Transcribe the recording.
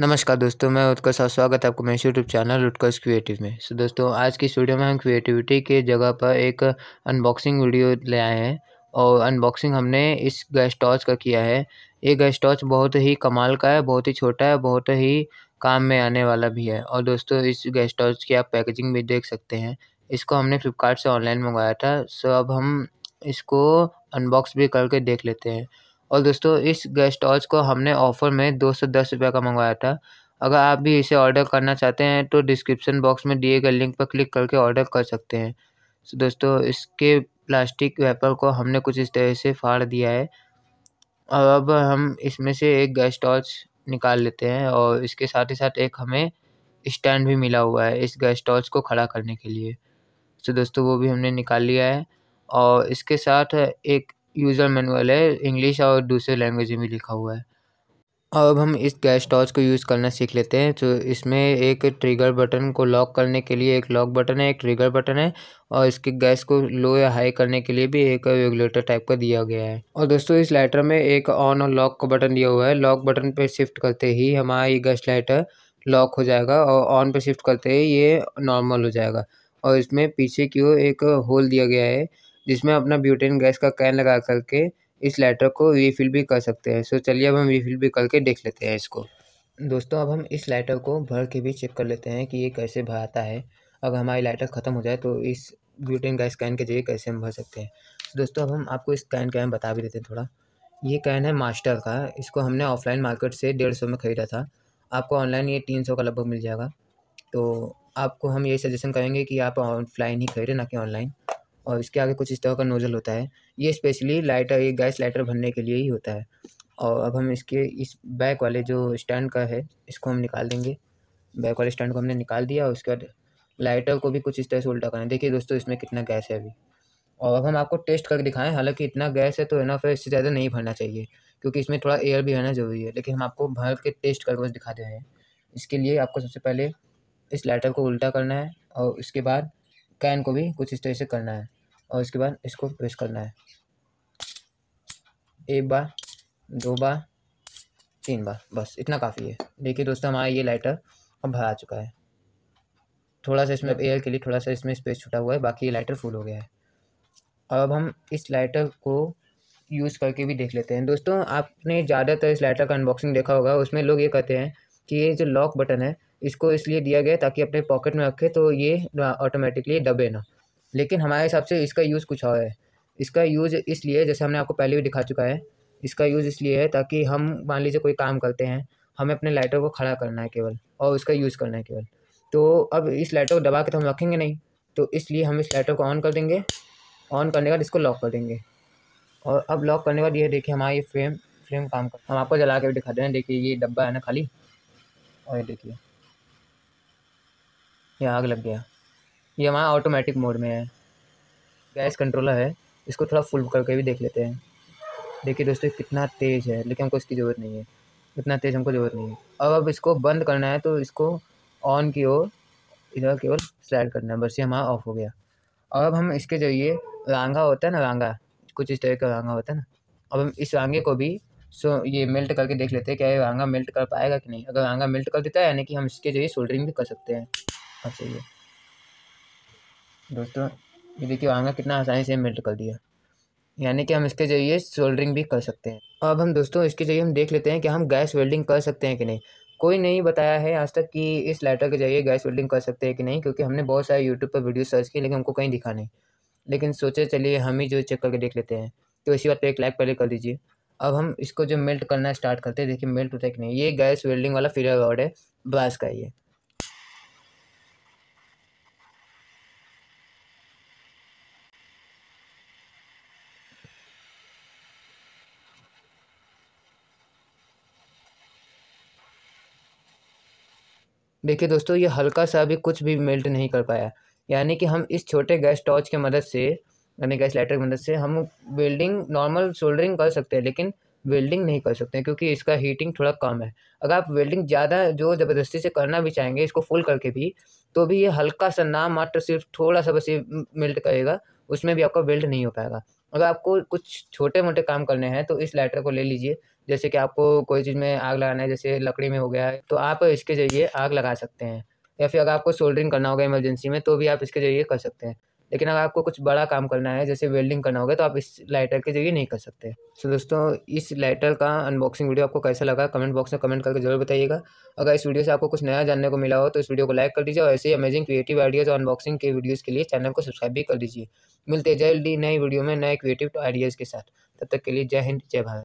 नमस्कार दोस्तों, मैं उत्कर्ष। स्वागत है आपको मेरे यूट्यूब चैनल उत्कर्ष क्रिएटिव में। सो दोस्तों, आज की इस वीडियो में हम क्रिएटिविटी के जगह पर एक अनबॉक्सिंग वीडियो ले आए हैं और अनबॉक्सिंग हमने इस गैस टॉर्च का किया है। ये गैस टॉर्च बहुत ही कमाल का है, बहुत ही छोटा है, बहुत ही काम में आने वाला भी है। और दोस्तों, इस गैस टॉर्च की आप पैकेजिंग भी देख सकते हैं। इसको हमने फ्लिपकार्ट से ऑनलाइन मंगवाया था। सो अब हम इसको अनबॉक्स भी करके देख लेते हैं। और दोस्तों, इस गैस टॉर्च को हमने ऑफ़र में 210 रुपये का मंगवाया था। अगर आप भी इसे ऑर्डर करना चाहते हैं तो डिस्क्रिप्शन बॉक्स में दिए गए लिंक पर क्लिक करके ऑर्डर कर सकते हैं। तो दोस्तों, इसके प्लास्टिक वेपर को हमने कुछ इस तरह से फाड़ दिया है और अब हम इसमें से एक गैस टॉर्च निकाल लेते हैं। और इसके साथ ही साथ एक हमें स्टैंड भी मिला हुआ है इस गैस टॉर्च को खड़ा करने के लिए। तो दोस्तों, वो भी हमने निकाल लिया है। और इसके साथ एक यूज़र मैनुअल है, इंग्लिश और दूसरे लैंग्वेज में भी लिखा हुआ है। और अब हम इस गैस टॉर्च को यूज़ करना सीख लेते हैं। तो इसमें एक ट्रिगर बटन को लॉक करने के लिए एक लॉक बटन है, एक ट्रिगर बटन है और इसके गैस को लो या हाई करने के लिए भी एक रेगुलेटर टाइप का दिया गया है। और दोस्तों, इस लाइटर में एक ऑन और लॉक का बटन दिया हुआ है। लॉक बटन पर शिफ्ट करते ही हमारा ये गैस लाइटर लॉक हो जाएगा और ऑन पर शिफ्ट करते ही ये नॉर्मल हो जाएगा। और इसमें पीछे की ओर एक होल दिया गया है जिसमें अपना ब्यूटेन गैस का कैन लगा करके इस लाइटर को रीफिल भी कर सकते हैं। सो चलिए, अब हम रीफिल भी करके देख लेते हैं इसको। दोस्तों, अब हम इस लाइटर को भर के भी चेक कर लेते हैं कि ये कैसे भराता है। अगर हमारी लाइटर ख़त्म हो जाए तो इस ब्यूटेन गैस कैन के जरिए कैसे हम भर सकते हैं। दोस्तों, अब हम आपको इस कैन के बारे में बता भी देते हैं थोड़ा। ये कैन है मास्टर का। इसको हमने ऑफलाइन मार्केट से 150 में ख़रीदा था। आपको ऑनलाइन ये 300 का लगभग मिल जाएगा। तो आपको हम ये सजेशन करेंगे कि आप ऑफलाइन ही खरीदें, ना कि ऑनलाइन। और इसके आगे कुछ इस तरह का नोजल होता है। ये स्पेशली लाइटर, ये गैस लाइटर भरने के लिए ही होता है। और अब हम इसके इस बैक वाले जो स्टैंड का है इसको हम निकाल देंगे। बैक वाले स्टैंड को हमने निकाल दिया और उसके बाद लाइटर को भी कुछ इस तरह से उल्टा करना है। देखिए दोस्तों, इसमें कितना गैस है अभी। और अब हम आपको टेस्ट करके दिखाएँ। हालांकि इतना गैस है तो इनफ है, इससे ज़्यादा नहीं भरना चाहिए क्योंकि इसमें थोड़ा एयर भी रहना ज़रूरी है। लेकिन हम आपको भर के टेस्ट करके बस दिखा दे रहे हैं। इसके लिए आपको सबसे पहले इस लाइटर को उल्टा करना है और उसके बाद कैन को भी कुछ इस तरह से करना है और इसके बाद इसको प्रेस करना है। एक बार, दो बार, तीन बार, बस इतना काफ़ी है। देखिए दोस्तों, हमारा ये लाइटर अब भरा चुका है। थोड़ा सा इसमें एयर के लिए थोड़ा सा इसमें स्पेस छूटा हुआ है, बाकी ये लाइटर फुल हो गया है। और अब हम इस लाइटर को यूज़ करके भी देख लेते हैं। दोस्तों, आपने ज़्यादातर इस लाइटर का अनबॉक्सिंग देखा होगा, उसमें लोग ये कहते हैं कि ये जो लॉक बटन है इसको इसलिए दिया गया ताकि अपने पॉकेट में रखें तो ये ऑटोमेटिकली दबे ना। लेकिन हमारे हिसाब से इसका यूज़ कुछ और है। इसका यूज़ इसलिए, जैसे हमने आपको पहले भी दिखा चुका है, इसका यूज़ इसलिए है ताकि हम मान लीजिए कोई काम करते हैं, हमें अपने लाइटर को खड़ा करना है केवल और उसका यूज़ करना है केवल। तो अब इस लाइटर को दबा के तो हम रखेंगे नहीं, तो इसलिए हम इस लाइटर को ऑन कर देंगे। ऑन करने के बाद इसको लॉक कर देंगे। और अब लॉक करने के बाद ये देखिए हमारा ये फ्लेम काम कर। हम आपको जला के भी दिखा दे रहे हैं। देखिए ये डब्बा है ना खाली, और ये देखिए ये आग लग गया। ये हमारा ऑटोमेटिक मोड में है। गैस कंट्रोलर है, इसको थोड़ा फुल करके भी देख लेते हैं। देखिए दोस्तों, कितना तेज़ है, लेकिन हमको इसकी ज़रूरत नहीं है, इतना तेज़ हमको ज़रूरत नहीं है। अब इसको बंद करना है तो इसको ऑन की ओर इधर केवल स्लाइड करना है, बस ये हमारा ऑफ हो गया। और अब हम इसके जरिए रांगा होता है ना, रांगा कुछ इस तरह का रांगा होता है ना, अब हम इस रांगे को भी ये मेल्ट करके देख लेते हैं क्या ये रांगा मेल्ट कर पाएगा कि नहीं। अगर रांगा मेल्ट कर देता है यानी कि हम इसके जरिए सोल्डरिंग भी कर सकते हैं। अच्छा, ये दोस्तों ये देखिए आंगा कितना आसानी से मेल्ट कर दिया, यानी कि हम इसके जरिए सोल्डरिंग भी कर सकते हैं। अब हम दोस्तों इसके जरिए हम देख लेते हैं कि हम गैस वेल्डिंग कर सकते हैं कि नहीं। कोई नहीं बताया है आज तक कि इस लाइटर के जरिए गैस वेल्डिंग कर सकते हैं कि नहीं, क्योंकि हमने बहुत सारे यूट्यूब पर वीडियो सर्च किए लेकिन हमको कहीं दिखा नहीं। लेकिन सोचे चलिए हम ही जो चेक करके देख लेते हैं। तो इसी बात पर एक लाइक पहले कर दीजिए। अब हम इसको जो मेल्ट करना स्टार्ट करते हैं, देखिए मेल्ट होता है कि नहीं। ये गैस वेल्डिंग वाला फिगर रॉड है, ब्रास का ये। देखिए दोस्तों, ये हल्का सा भी कुछ भी मेल्ट नहीं कर पाया, यानी कि हम इस छोटे गैस टॉर्च के मदद से, यानी गैस लाइटर की मदद से हम वेल्डिंग नॉर्मल सोल्डरिंग कर सकते हैं लेकिन वेल्डिंग नहीं कर सकते हैं, क्योंकि इसका हीटिंग थोड़ा कम है। अगर आप वेल्डिंग ज़्यादा जो ज़बरदस्ती से करना भी चाहेंगे इसको फुल करके भी, तो भी ये हल्का सा नाम मात्र सिर्फ थोड़ा सा बस ये मेल्ट करेगा, उसमें भी आपका वेल्ड नहीं हो पाएगा। अगर आपको कुछ छोटे मोटे काम करने हैं तो इस लाइटर को ले लीजिए। जैसे कि आपको कोई चीज़ में आग लगाना है, जैसे लकड़ी में हो गया है, तो आप इसके जरिए आग लगा सकते हैं। या फिर अगर आपको सोल्डरिंग करना होगा इमरजेंसी में तो भी आप इसके जरिए कर सकते हैं। लेकिन अगर आपको कुछ बड़ा काम करना है, जैसे वेल्डिंग करना होगा, तो आप इस लाइटर के जरिए नहीं कर सकते। सो दोस्तों, इस लाइटर का अनबॉक्सिंग वीडियो आपको कैसा लगा कमेंट बॉक्स में कमेंट करके जरूर बताइएगा। अगर इस वीडियो से आपको कुछ नया जानने को मिला हो तो इस वीडियो को लाइक कर दीजिए और ऐसे ही अमेजिंग क्रिएटिव आइडियाज़ और अनबॉक्सिंग के वीडियोज़ के लिए चैनल को सब्सक्राइब भी कर दीजिए। मिलते हैं जल्दी नई वीडियो में नए क्रिएटिव आइडियाज़ के साथ। तब तक के लिए जय हिंद, जय भारत।